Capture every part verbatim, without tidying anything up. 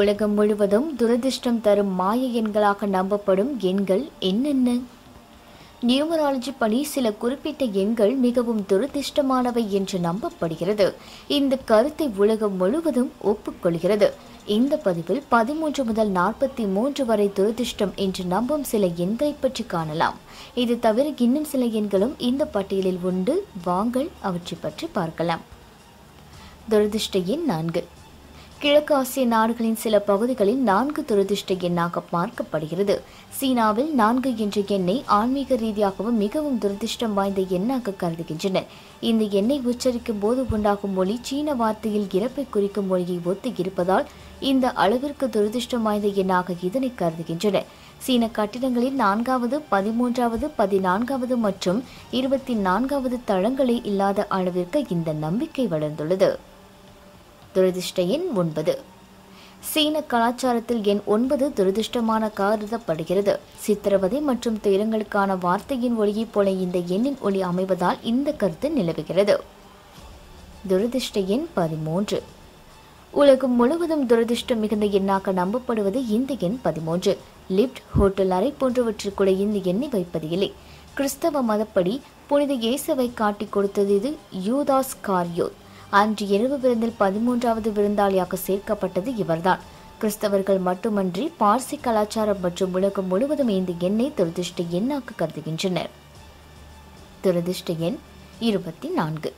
உலகம் முழுவதும் துரதிர்ஷ்டம் தரும் மாய எண்களாக நம்பப்படும் எண்கள் என்னென்ன? நியூமராலஜி படி சில குறிப்பிட்ட எண்கள் மிகவும் துரதிர்ஷ்டமானவை என்று நம்பப்படுகிறது. இந்த கருத்தை உலகம் முழுவதும் ஒப்புக்கொள்கிறது. இந்த பதிவில் பதிமூன்று முதல் நாற்பத்தி மூன்று வரை துரதிர்ஷ்டம் என்று நம்பும் சில எண்களை பற்றி காணலாம். இது தவிர இன்னும் சில எண்களும் இந்த பட்டியலில் உண்டு. வாங்கள் அவற்றை பற்றி பார்க்கலாம். துரதிர்ஷ்ட எண் நான்கு. கிழக்கு ஆசிய நாடுகளின் சில பகுதிகளில் நான்கு துரதிர்ஷ்ட எண்ணாக பார்க்கப்படுகிறது. சீனாவில் நான்கு என்ற எண்ணை ஆன்மீக ரீதியாகவும் மிகவும் துரதிர்ஷ்டம் வாய்ந்த எண்ணாக கருதுகின்றனர். இந்த எண்ணை உச்சரிக்கும் போது உண்டாகும் மொழி சீன வார்த்தையில் இறப்பை குறிக்கும் மொழியை ஒத்து இருப்பதால் இந்த அளவிற்கு துரதிர்ஷ்டம் வாய்ந்த எண்ணாக இதனை கருதுகின்றனர். சீன கட்டிடங்களில் நான்காவது, பதிமூன்றாவது, பதினான்காவது மற்றும் இருபத்தி நான்காவது தளங்களே இல்லாத அளவிற்கு இந்த நம்பிக்கை வளர்ந்துள்ளது. துரதிர்ஷ்ட எண் ஒன்பது. சீன கலாச்சாரத்தில் எண் ஒன்பது துரதிர்ஷ்டமான கருதப்படுகிறது. சித்திரவதை மற்றும் துயரங்களுக்கான வார்த்தையின் ஒளியைப் போல இந்த எண்ணின் ஒளி அமைவதால் இந்த கருத்து நிலவுகிறது. துரதிர்ஷ்ட எண் பதிமூன்று. உலகம் முழுவதும் துரதிர்ஷ்டம் மிகுந்த எண்ணாக நம்பப்படுவது இந்த எண் பதிமூன்று. லிப்ட், ஹோட்டல் அறை போன்றவற்றுக்குள்ள இந்த எண்ணை வைப்பது இல்லை. கிறிஸ்தவ மதப்படி புனித இயேசுவை காட்டி கொடுத்தது இது யூதாஸ் காரியோத். அன்று இரவு விருந்தில் பதிமூன்றாவது விருந்தாளியாக சேர்க்கப்பட்டது இவர்தான். கிறிஸ்தவர்கள் மட்டுமன்றி பார்சி கலாச்சாரம் மற்றும் உலகம் முழுவதும் இந்த எண்ணை துரதிர்ஷ்ட எண்ணாக கருதுகின்றனர். துரதிர்ஷ்ட எண் இருபத்தி நான்கு.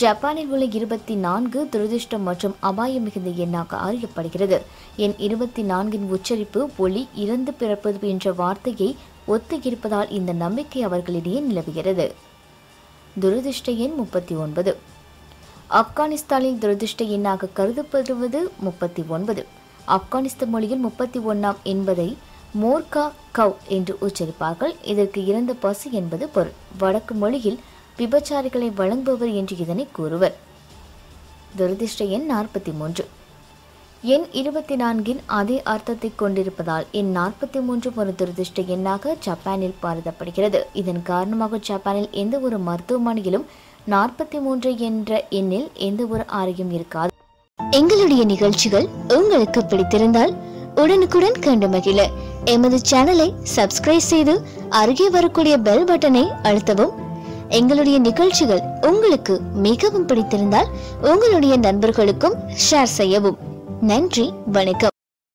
ஜப்பானில் உள்ள இருபத்தி நான்கு துரதிர்ஷ்டம் மற்றும் அபாயம் மிகுந்த எண்ணாக அறியப்படுகிறது. எண் இருபத்தி நான்கின் உச்சரிப்பு ஒளி இறந்து பிறப்பது என்ற வார்த்தையை ஒத்து இருப்பதால் இந்த நம்பிக்கை அவர்களிடையே நிலவுகிறது. துரதிர்ஷ்ட எண் முப்பத்தி ஒன்பது. ஆப்கானிஸ்தானில் துரதிர்ஷ்ட எண்ணாக கருதப்படுவது முப்பத்தி ஒன்பது. ஆப்கானிஸ்தான் மொழியில் முப்பத்தி ஒன்றாம் என்பதை மோர்கா கவ் என்று உச்சரிப்பார்கள். இதற்கு இறந்த பசு என்பது பொருள். வடக்கு மொழியில் விபச்சாரிகளை வழங்குபவர் என்று இதனை கூறுவர். துரதிர்ஷ்ட எண் நாற்பத்தி மூன்று. எண் இருபத்தி நான்கின் அதே அர்த்தத்தை கொண்டிருப்பதால் எண் நாற்பத்தி மூன்று ஒரு துரதிர்ஷ்ட எண்ணாக ஜப்பானில் பாரதப்படுகிறது. இதன் காரணமாக ஜப்பானில் எந்த ஒரு மருத்துவமனையிலும் நாற்பத்தி மூன்று என்ற எண்ணில் எந்த ஒரு ஆரையும் இருக்காது. எங்களுடைய நிகழ்ச்சிகள் உங்களுக்கு பிடித்திருந்தால் உடனுக்குடன் கண்டு மகிழ எமது சேனலை சப்ஸ்கிரைப் செய்து அருகே வரக்கூடிய பெல் பட்டனை அழுத்தவும். எங்களுடைய நிகழ்ச்சிகள் உங்களுக்கு மிகவும் பிடித்திருந்தால் உங்களுடைய நண்பர்களுக்கும் ஷேர் செய்யவும். நன்றி, வணக்கம்.